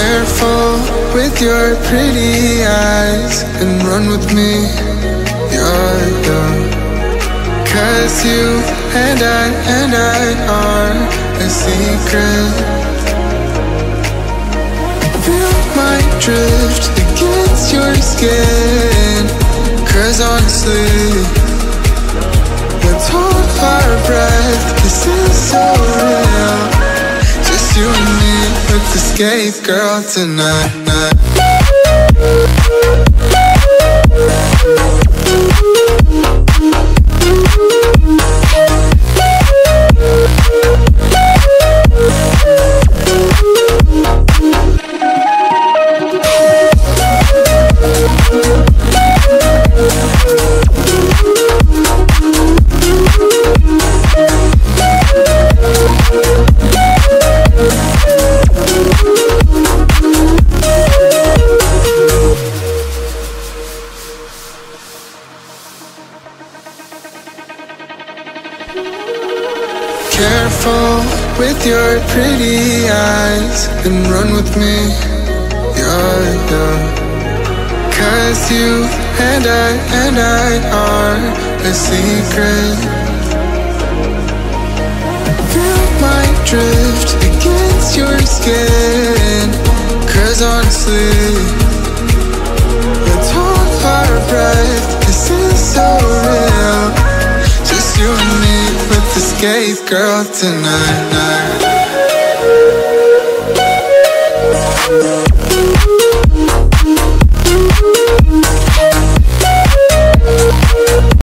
careful with your pretty eyes and run with me, you're young. 'Cause you and I are a secret. Feel my drift against your skin, 'cause honestly, let's hold our breath, this is so real. Just you and me with the skate girl tonight, careful with your pretty eyes and run with me, you're young. 'Cause you and I are a secret. Feel my drift against your skin, 'cause honestly, let's hold our breath, this is so real. Just you and me with the skate girl tonight.